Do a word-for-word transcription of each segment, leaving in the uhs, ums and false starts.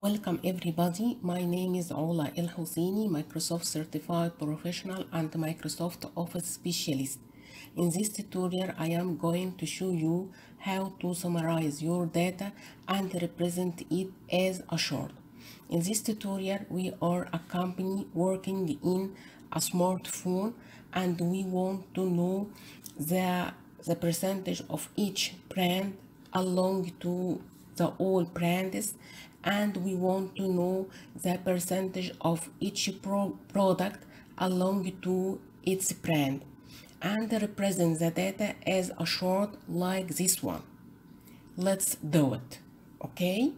Welcome everybody, my name is Ola El-Husseini, Microsoft Certified Professional and Microsoft Office Specialist. In this tutorial, I am going to show you how to summarize your data and represent it as a chart. In this tutorial, we are a company working in a smartphone and we want to know the, the percentage of each brand along to the all brands, and we want to know the percentage of each pro product along to its brand, and represent the data as a chart like this one. Let's do it. Okay,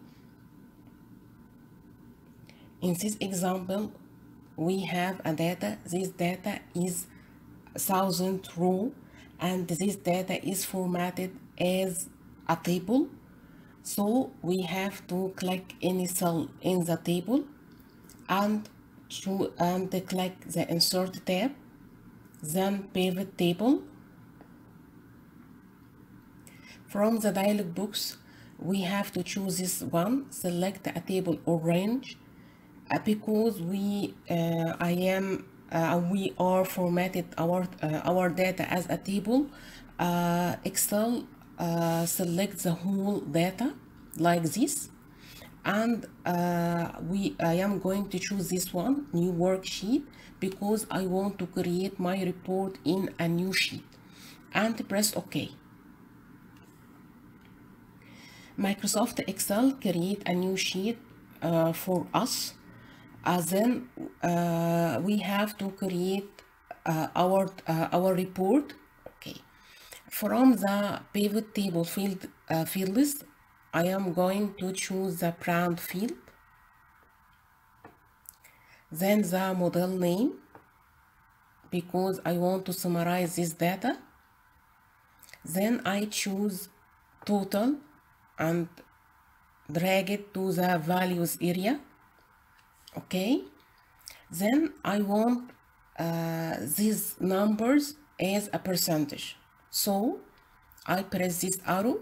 in this example we have a data. This data is thousand row, and this data is formatted as a table. So we have to click any cell in the table and to and click the insert tab, then pivot table. From the dialog box we have to choose this one, select a table or range, because we uh, I am uh, we are formatted our uh, our data as a table. uh, Excel Uh, select the whole data like this, and uh, we I am going to choose this one, new worksheet, because I want to create my report in a new sheet, and press OK. Microsoft Excel create a new sheet uh, for us. Uh, then uh, we have to create uh, our uh, our report. From the pivot table field uh, field list, I am going to choose the brand field, then the model name, because I want to summarize this data. Then I choose total and drag it to the values area. Okay, then I want uh, these numbers as a percentage. So I press this arrow,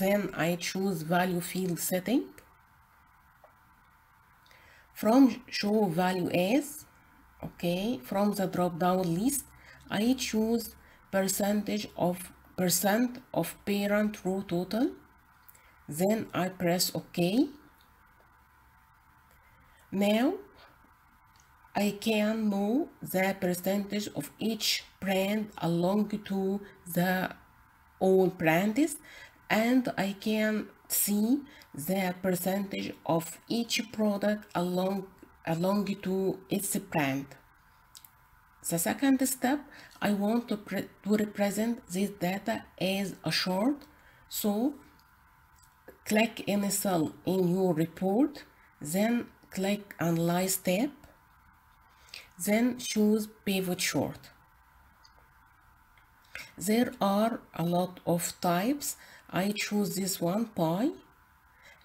then I choose value field setting. From show value as, okay, from the drop down list I choose percentage of percent of parent row total, then I press OK. Now I can know the percentage of each brand along to the all brands, and I can see the percentage of each product along along to its brand. The second step, I want to, pre to represent this data as a chart. So click any cell in your report, then click Analyze tab, then choose Pivot Chart. There are a lot of types. I choose this one, pie,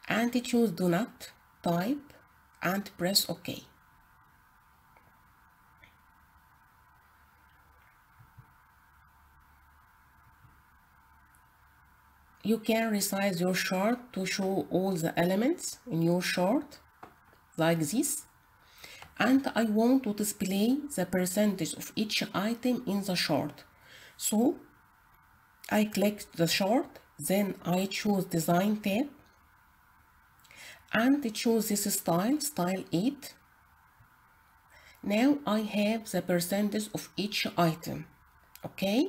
and choose Do Not Type, and press OK. You can resize your chart to show all the elements in your chart like this. And I want to display the percentage of each item in the chart. So I click the chart, then I choose Design tab and choose this style, style eight. Now I have the percentage of each item. Okay,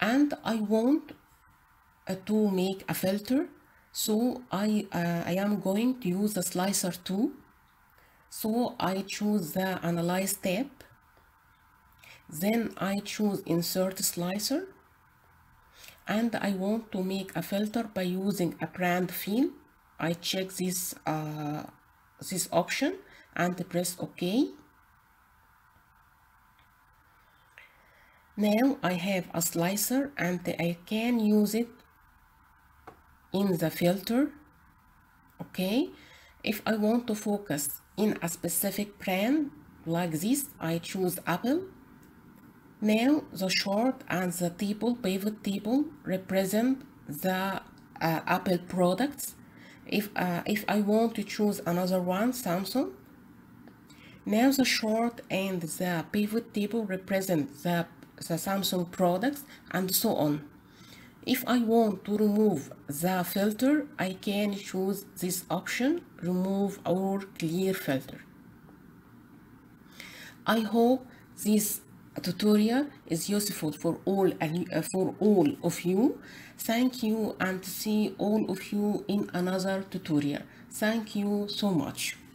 and I want uh, to make a filter, so I, uh, I am going to use the Slicer tool. So I choose the Analyze tab, then I choose Insert Slicer, and I want to make a filter by using a brand field. I check this uh, this option and press OK. Now I have a slicer and I can use it in the filter. Okay, if I want to focus in a specific brand like this, I choose Apple. Now the chart and the table, pivot table, represent the Uh, Apple products. If uh, if I want to choose another one, Samsung. Now the chart and the pivot table represent the, the Samsung products and so on. If I want to remove the filter, I can choose this option, remove or clear filter. I hope this tutorial is useful for all and uh, for all of you. Thank you, and see all of you in another tutorial. Thank you so much.